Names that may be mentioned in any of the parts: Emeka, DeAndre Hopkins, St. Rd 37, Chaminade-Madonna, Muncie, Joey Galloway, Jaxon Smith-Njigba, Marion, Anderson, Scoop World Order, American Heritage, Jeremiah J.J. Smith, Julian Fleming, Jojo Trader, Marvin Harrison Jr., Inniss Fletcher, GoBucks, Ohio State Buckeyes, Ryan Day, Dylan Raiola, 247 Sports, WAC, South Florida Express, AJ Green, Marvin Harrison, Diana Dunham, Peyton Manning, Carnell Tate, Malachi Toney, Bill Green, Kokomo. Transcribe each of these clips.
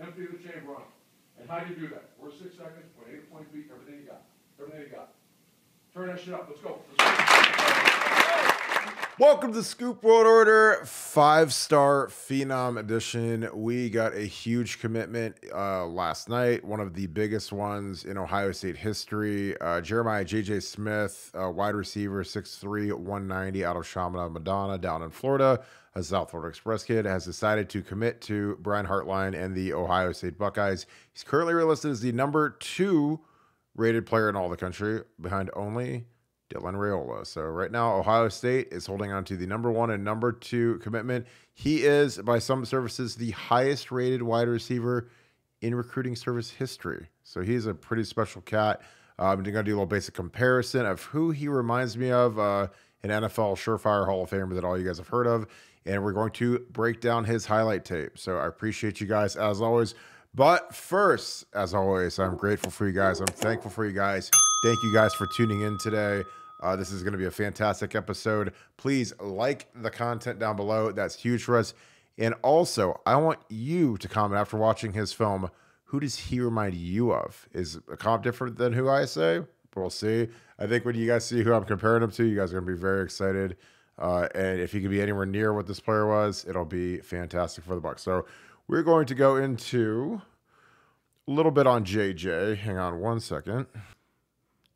empty the chamber on them. And how do you do that? We're 6 seconds, point A to point B, everything you got. Everything you got. Turn that shit up. Let's go. Welcome to Scoop World Order, five-star Phenom edition. We got a huge commitment last night, one of the biggest ones in Ohio State history. Jeremiah J.J. Smith, wide receiver, 6'3", 190, out of Chaminade-Madonna down in Florida, a South Florida Express kid, has decided to commit to Brian Hartline and the Ohio State Buckeyes. He's currently listed as the #2 rated player in all the country, behind only Dylan Raiola. So right now, Ohio State is holding on to the #1 and #2 commitment. He is, by some services, the highest rated wide receiver in recruiting service history. So he's a pretty special cat. I'm going to do a little basic comparison of who he reminds me of, an NFL surefire Hall of Famer that all you guys have heard of. And we're going to break down his highlight tape. So I appreciate you guys as always. But first, as always, I'm grateful for you guys. I'm thankful for you guys. Thank you guys for tuning in today. This is going to be a fantastic episode. Please like the content down below. That's huge for us. And also, I want you to comment after watching his film. Who does he remind you of? Is a comp different than who I say? We'll see. I think when you guys see who I'm comparing him to, you guys are going to be very excited. And if he could be anywhere near what this player was, it'll be fantastic for the Bucs. So we're going to go into a little bit on JJ. Hang on one second.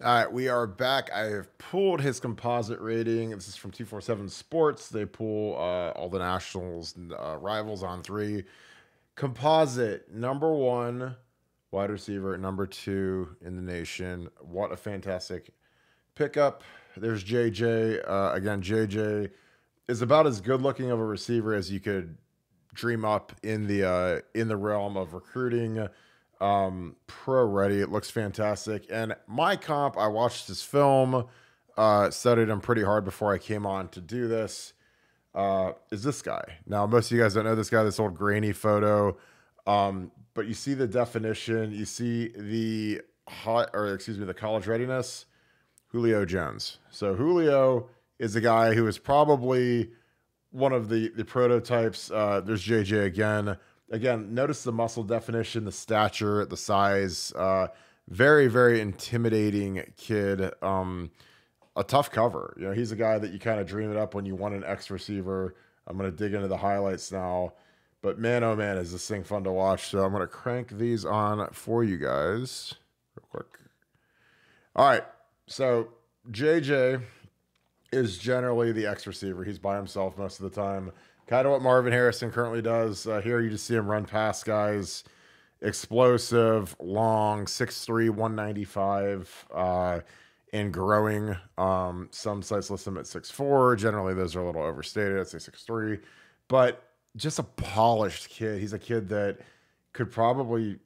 All right, we are back. I have pulled his composite rating. This is from 247 Sports. They pull all the Nationals rivals on three. Composite, #1 wide receiver, #2 in the nation. What a fantastic pickup. There's JJ. Again, JJ is about as good looking of a receiver as you could dream up in the realm of recruiting. Pro ready. It looks fantastic. And my comp, I watched this film, studied him pretty hard before I came on to do this, is this guy. Now, most of you guys don't know this guy, this old grainy photo. But you see the definition, you see the the college readiness, Julio Jones. So Julio is a guy who is probably one of the prototypes. There's JJ again. Again, notice the muscle definition, the stature, the size. Very, very intimidating kid. A tough cover. You know, he's a guy that you kind of dream it up when you want an X receiver. I'm going to dig into the highlights now. But man, oh man, is this thing fun to watch. So I'm going to crank these on for you guys real quick. All right. So JJ is generally the X receiver. He's by himself most of the time. Kind of what Marvin Harrison currently does. Here you just see him run past guys. Explosive, long, 6'3", 195, and growing. Some sites list him at 6'4". Generally, those are a little overstated. I'd say 6'3". But just a polished kid. He's a kid that could probably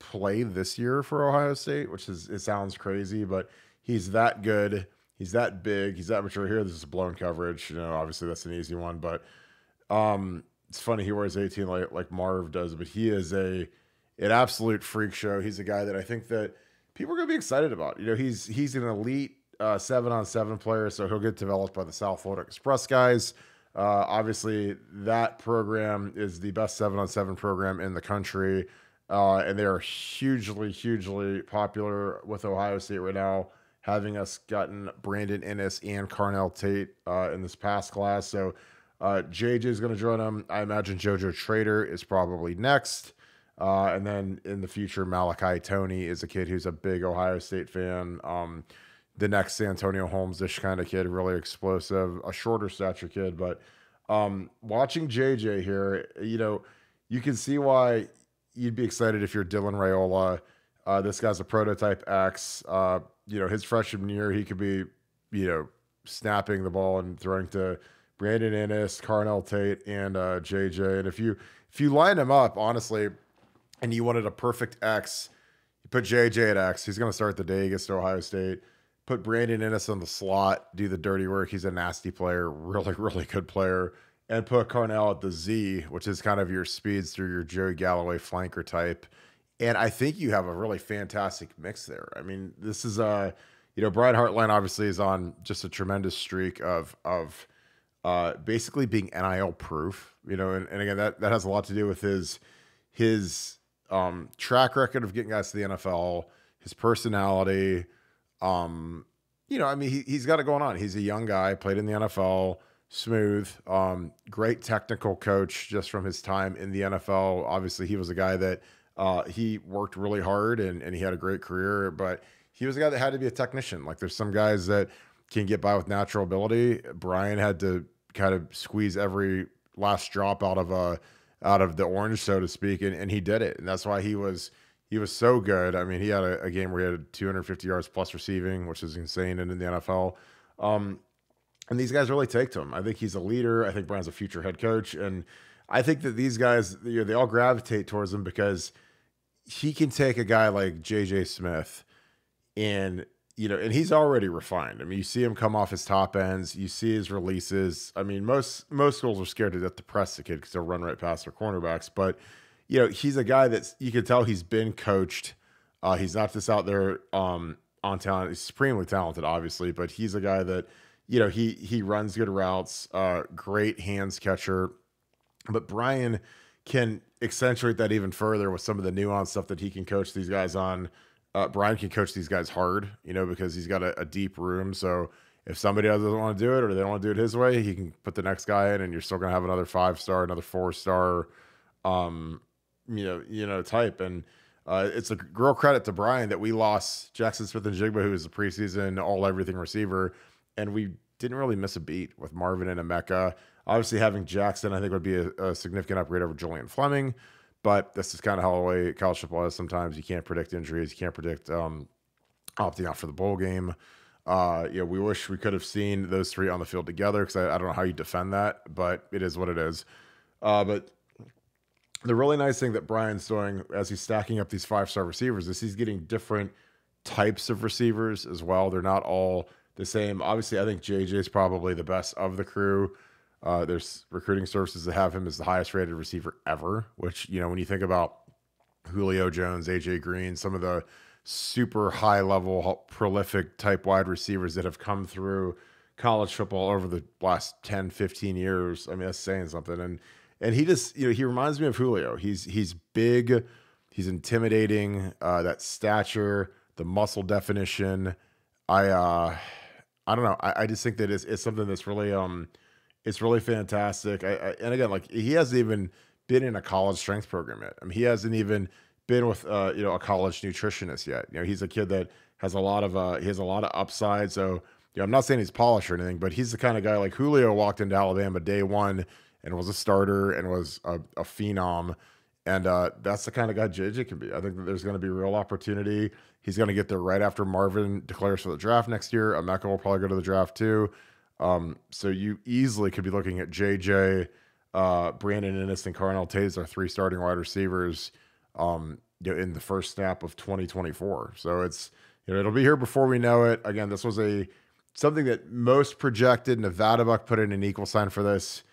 play this year for Ohio State, which is, it sounds crazy, but he's that good. He's that big. He's that mature. Here, this is blown coverage. You know, obviously, that's an easy one, but it's funny he wears 18 like Marv does, but he is an absolute freak show. He's a guy that I think that people are going to be excited about. You know, he's an elite 7-on-7 player, so he'll get developed by the South Florida Express guys. Obviously, that program is the best 7-on-7 program in the country, and they are hugely, hugely popular with Ohio State right now, having us gotten Brandon Inniss and Carnell Tate in this past class. So JJ is going to join him. I imagine Jojo Trader is probably next. And then in the future, Malachi Toney is a kid who's a big Ohio State fan. The next Antonio Holmes-ish kind of kid, really explosive, a shorter stature kid. But watching JJ here, you know, you can see why you'd be excited if you're Dylan Raiola. This guy's a prototype X. You know, his freshman year, he could be, you know, snapping the ball and throwing to Brandon Inniss, Carnell Tate, and JJ. And if you line them up, honestly, and you wanted a perfect X, you put JJ at X. He's going to start the day against Ohio State. Put Brandon Inniss on the slot, do the dirty work. He's a nasty player, really, really good player. And put Carnell at the Z, which is kind of your speedster, your Joey Galloway flanker type. And I think you have a really fantastic mix there. I mean, this is you know, Brian Hartline obviously is on just a tremendous streak of basically being NIL proof, you know, and again, that has a lot to do with his track record of getting guys to the NFL, his personality, you know, I mean, he's got it going on. He's a young guy, played in the NFL, smooth, great technical coach just from his time in the NFL. Obviously, he was a guy that he worked really hard and he had a great career, but he was a guy that had to be a technician. Like, there's some guys that can get by with natural ability. Brian had to kind of squeeze every last drop out of the orange, so to speak, and he did it. And that's why he was so good. I mean, he had a game where he had 250 yards plus receiving, which is insane, and in the NFL. And these guys really take to him. I think he's a leader. I think Brian's a future head coach. And I think that these guys, you know, they all gravitate towards him because he can take a guy like J.J. Smith and, you know, and he's already refined. I mean, you see him come off his top ends. You see his releases. I mean, most schools are scared to death to press the kid because they'll run right past their cornerbacks. But, you know, he's a guy that you can tell he's been coached. He's not just out there on talent. He's supremely talented, obviously, but he's a guy that, you know, he runs good routes, great hands catcher. But Brian can accentuate that even further with some of the nuanced stuff that he can coach these guys on. Brian can coach these guys hard, you know, because he's got a deep room. So if somebody else doesn't want to do it or they don't want to do it his way, he can put the next guy in and you're still going to have another 5-star, another 4-star, you know, type. And it's a real credit to Brian that we lost Jaxon Smith-Njigba, who is a preseason all-everything receiver, and we didn't really miss a beat with Marvin and Emeka. Obviously, having Jaxon, I think, would be a significant upgrade over Julian Fleming, but this is kind of how college football is sometimes. You can't predict injuries. You can't predict opting out for the bowl game. You know, we wish we could have seen those three on the field together because I don't know how you defend that, but it is what it is. But the really nice thing that Brian's doing as he's stacking up these 5-star receivers is he's getting different types of receivers as well. They're not all the same. Obviously, I think JJ is probably the best of the crew. There's recruiting services that have him as the highest rated receiver ever, which, you know, when you think about Julio Jones, AJ Green, some of the super high level, prolific type wide receivers that have come through college football over the last 10, 15 years. I mean, that's saying something. And he just, you know, he reminds me of Julio. He's big, he's intimidating, that stature, the muscle definition. I don't know. I just think that it's something that's really, it's really fantastic. And again, like, he hasn't even been in a college strength program yet. I mean, he hasn't even been with, you know, a college nutritionist yet. You know, he's a kid that has a lot of, he has a lot of upside. So, you know, I'm not saying he's polished or anything, but he's the kind of guy, like, Julio walked into Alabama day one and was a starter and was a phenom. And that's the kind of guy JJ can be. I think that there's going to be real opportunity. He's going to get there right after Marvin declares for the draft next year. Emeka will probably go to the draft too. So you easily could be looking at JJ, Brandon Inniss, and Carnell Tate, our 3 starting wide receivers, you know, in the first snap of 2024. So it's, you know, it'll be here before we know it. Again, this was something that most projected. Nevada Buck put in an equal sign for this.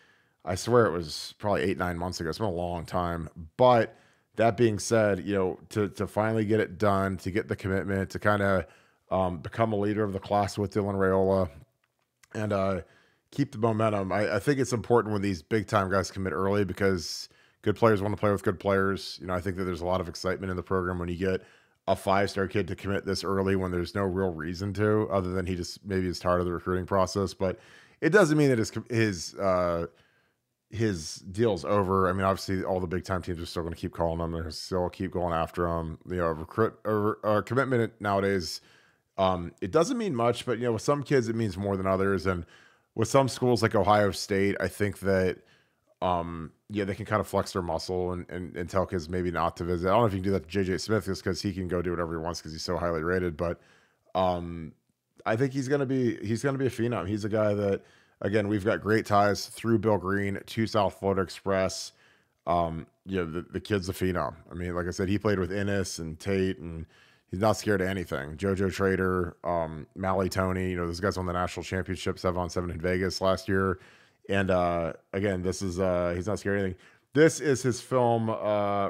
I swear it was probably 8-9 months ago. It's been a long time. But that being said, you know, to finally get it done, to get the commitment, to kind of become a leader of the class with Dylan Raiola, and keep the momentum. I think it's important when these big-time guys commit early because good players want to play with good players. You know, I think that there's a lot of excitement in the program when you get a 5-star kid to commit this early when there's no real reason to, other than he just maybe is tired of the recruiting process. But it doesn't mean that his deal's over. I mean, obviously, all the big-time teams are still going to keep calling him. They're still keep going after him. You know, commitment nowadays, it doesn't mean much, but, you know, with some kids, it means more than others. And with some schools like Ohio State, I think that, yeah, they can kind of flex their muscle and tell kids maybe not to visit. I don't know if you can do that to JJ Smith just because he can go do whatever he wants because he's so highly rated. But I think he's going to be a phenom. He's a guy that, again, we've got great ties through Bill Green to South Florida Express. You know, the kid's a phenom. I mean, like I said, he played with Inniss and Tate, and he's not scared of anything. Jojo Trader, Malachi Toney, you know, those guys won the national championship 7-on-7 in Vegas last year. And again, this is he's not scared of anything. This is his film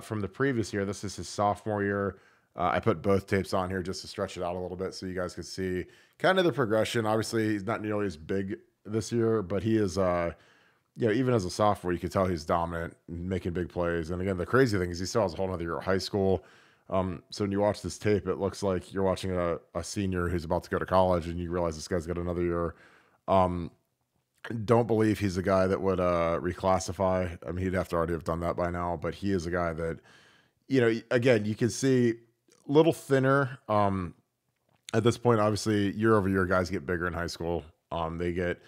from the previous year. This is his sophomore year. I put both tapes on here just to stretch it out a little bit so you guys could see kind of the progression. Obviously, he's not nearly as big this year, but he is you know, even as a sophomore, you could tell he's dominant, making big plays. And again, the crazy thing is he still has a whole other year of high school. So when you watch this tape, it looks like you're watching a senior who's about to go to college, and you realize this guy's got another year. Don't believe he's a guy that would reclassify. I mean, he'd have to already have done that by now, but he is a guy that, you know, again, you can see a little thinner. At this point, obviously, year over year, guys get bigger in high school. They get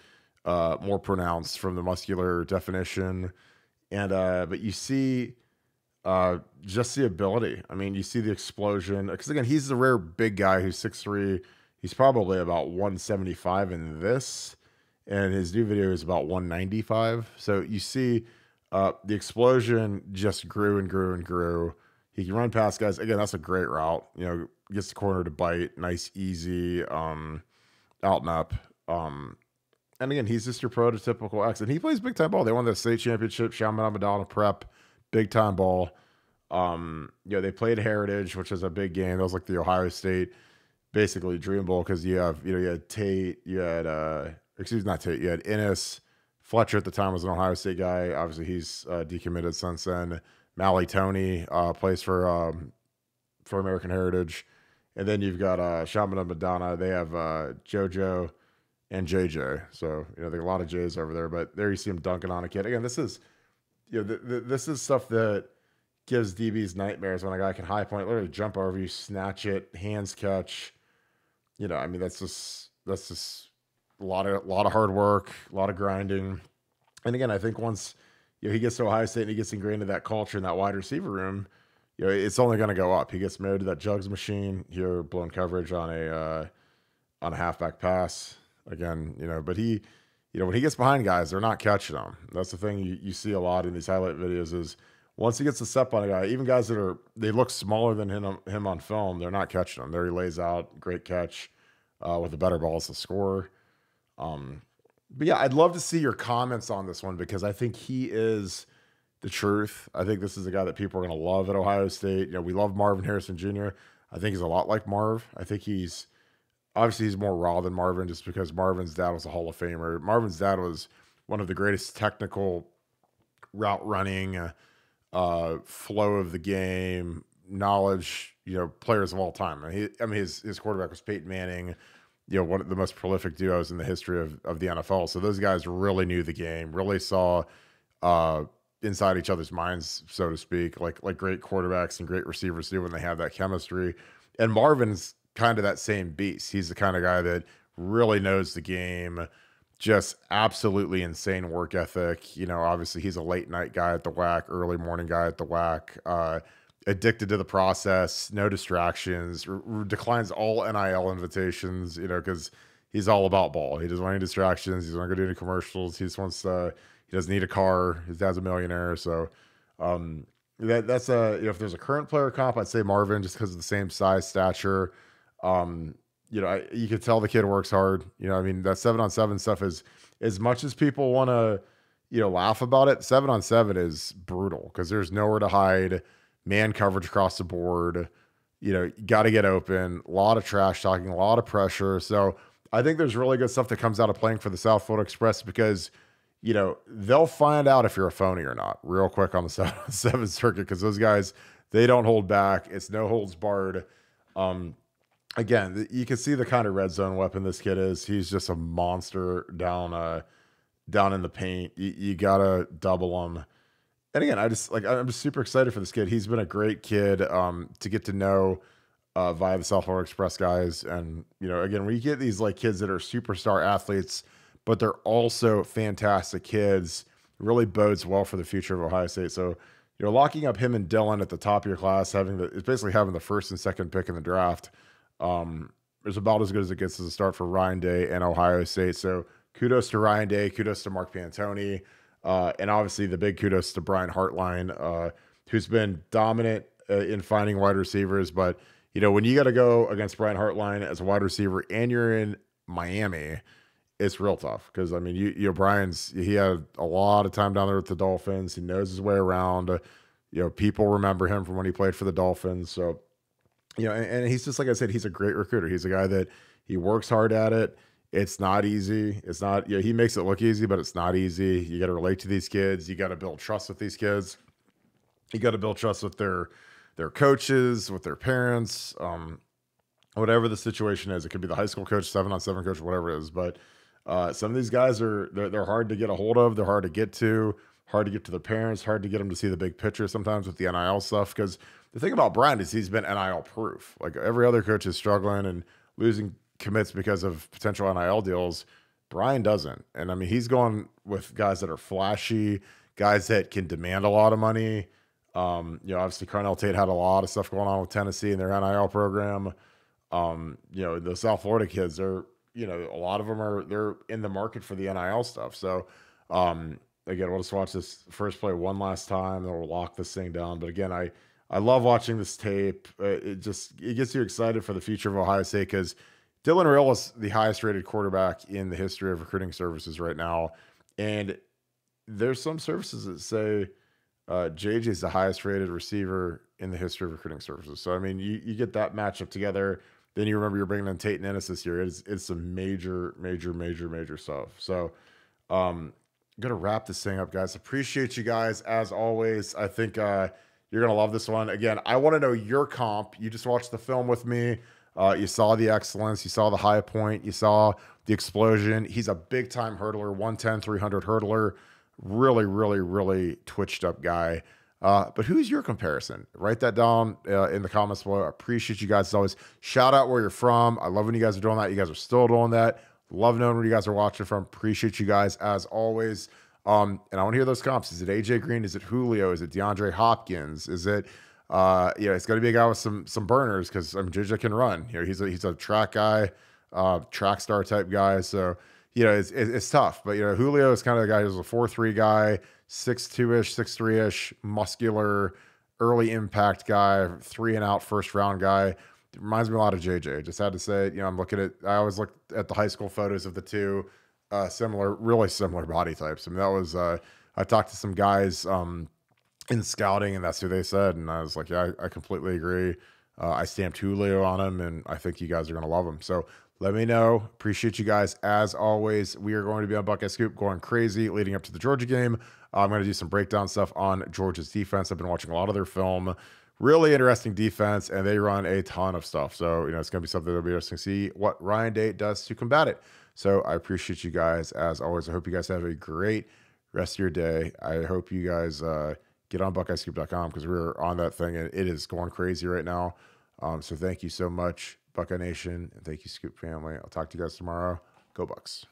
more pronounced from the muscular definition. And but you see just the ability. I mean, you see the explosion. Because, again, he's the rare big guy who's 6'3". He's probably about 175 in this. And his new video is about 195. So you see the explosion just grew and grew and grew. He can run past guys. Again, that's a great route. You know, gets the corner to bite. Nice, easy, out and up. And again, he's just your prototypical X. And he plays big-time ball. They won the state championship, Chaminade-Madonna prep, big-time ball. You know, they played Heritage, which is a big game. That was like the Ohio State, basically, Dream Bowl, because you have, you know, you had Tate, you had... Excuse me, not Tate. You had Inniss Fletcher at the time was an Ohio State guy. Obviously, he's decommitted since then. Malachi Toney plays for American Heritage, and then you've got Chaminade-Madonna. They have Jojo and JJ. So you know, there are a lot of J's over there. But there you see him dunking on a kid again. This is, you know, this is stuff that gives DBs nightmares when a guy can high point, literally jump over you, snatch it, hands catch. You know, I mean, that's just. A lot of hard work, a lot of grinding. And again, I think once, you know, he gets to Ohio State and he gets ingrained in that culture in that wide receiver room, you know, it's only going to go up. He gets married to that jugs machine here, blown coverage on a halfback pass again, you know, but he, you know, when he gets behind guys, they're not catching him. That's the thing you see a lot in these highlight videos is once he gets a step on a guy, even guys that are, they look smaller than him on film, they're not catching him. There he lays out, great catch with a better ball as the scorer. But yeah, I'd love to see your comments on this one because I think he is the truth. I think this is a guy that people are going to love at Ohio State. You know, we love Marvin Harrison Jr. I think he's a lot like Marv. I think he's more raw than Marvin just because Marvin's dad was a Hall of Famer. Marvin's dad was one of the greatest technical route running, flow of the game, knowledge, you know, players of all time. And he, I mean, his quarterback was Peyton Manning. You know, one of the most prolific duos in the history of the NFL. So those guys really knew the game, really saw inside each other's minds, so to speak, like great quarterbacks and great receivers do when they have that chemistry. And Marvin's kind of that same beast. He's the kind of guy that really knows the game, just absolutely insane work ethic. You know, obviously he's a late night guy at the WAC, early morning guy at the WAC, addicted to the process, no distractions, declines all NIL invitations, you know, because he's all about ball. He doesn't want any distractions. He's not going to do any commercials. He just wants to, he doesn't need a car. His dad's a millionaire. So that's a, you know, if there's a current player comp, I'd say Marvin just because of the same size, stature. You know, you can tell the kid works hard. You know, I mean, that 7-on-7 stuff is as much as people want to, you know, laugh about it. 7-on-7 is brutal because there's nowhere to hide. Man coverage across the board, you know, got to get open, a lot of trash talking, a lot of pressure. So I think there's really good stuff that comes out of playing for the South Florida Express because, you know, they'll find out if you're a phony or not real quick on the 7-on-7 circuit because those guys, they don't hold back. It's no holds barred. Again, you can see the kind of red zone weapon this kid is. He's just a monster down in the paint. You got to double him. And again, I'm just super excited for this kid. He's been a great kid to get to know via the South Florida Express guys. And, you know, again, when you get these like kids that are superstar athletes, but they're also fantastic kids, it really bodes well for the future of Ohio State. So, you know, locking up him and Dylan at the top of your class, it's basically having the first and second pick in the draft, is about as good as it gets as a start for Ryan Day and Ohio State. So kudos to Ryan Day, kudos to Mark Pantone. And obviously the big kudos to Brian Hartline, who's been dominant in finding wide receivers. But, you know, when you got to go against Brian Hartline as a wide receiver and you're in Miami, it's real tough. Because, I mean, you know, he had a lot of time down there with the Dolphins. He knows his way around. You know, people remember him from when he played for the Dolphins. So, you know, and he's just, like I said, he's a great recruiter. He's a guy that he works hard at it. It's not easy. It's not, he makes it look easy, but it's not easy. You got to relate to these kids. You got to build trust with these kids. You got to build trust with their coaches, with their parents, whatever the situation is. It could be the high school coach, 7-on-7 coach, whatever it is. But some of these guys are, they're hard to get a hold of. They're hard to get to their parents, hard to get them to see the big picture sometimes with the NIL stuff. Because the thing about Brian is he's been NIL proof. Like every other coach is struggling and losing commits because of potential NIL deals. Brian doesn't. And I mean, he's going with guys that are flashy, guys that can demand a lot of money. Obviously Carnell Tate had a lot of stuff going on with Tennessee and their NIL program. The South Florida kids, they're, a lot of them are, they're in the market for the NIL stuff. So, again, we'll just watch this first play one last time. Then we'll lock this thing down. But again, I love watching this tape. It gets you excited for the future of Ohio State because Dylan Raiola is the highest rated quarterback in the history of recruiting services right now. And there's some services that say JJ is the highest rated receiver in the history of recruiting services. So, I mean, you get that matchup together. Then you remember you're bringing in Tate and Inniss this year. It's some major, major, major, major stuff. So, I'm going to wrap this thing up, guys. Appreciate you guys as always. I think you're going to love this one. Again, I want to know your comp. You just watched the film with me. You saw the excellence. You saw the high point. You saw the explosion. He's a big-time hurdler, 110, 300 hurdler. Really, really, really twitched-up guy. But who's your comparison? Write that down in the comments below. I appreciate you guys as always. Shout out where you're from. I love when you guys are doing that. You guys are still doing that. Love knowing where you guys are watching from. Appreciate you guys as always. And I want to hear those comps. Is it AJ Green? Is it Julio? Is it DeAndre Hopkins? Is it, it's going to be a guy with some burners because JJ can run. He's a track guy, track star type guy. So, it's tough. But, Julio is kind of the guy who's a 4-3 guy, 6'2-ish, 6'3-ish, muscular, early impact guy, 3-and-out first-round guy. It reminds me a lot of JJ. Just had to say, I'm looking at, I always looked at the high school photos of the two, really similar body types. I mean, that was, I talked to some guys in scouting and that's who they said. And I was like, yeah, I completely agree. I stamped Julio on him and I think you guys are going to love him. So let me know. Appreciate you guys. As always, we are going to be on Buckeye Scoop going crazy leading up to the Georgia game. I'm going to do some breakdown stuff on Georgia's defense. I've been watching a lot of their film. Really interesting defense, and they run a ton of stuff. So, it's going to be something that'll be interesting to see what Ryan Day does to combat it. So I appreciate you guys. As always, I hope you guys have a great rest of your day. I hope you guys get on BuckeyeScoop.com because we're on that thing, and it is going crazy right now. So thank you so much, Buckeye Nation, and thank you, Scoop family. I'll talk to you guys tomorrow. Go Bucks.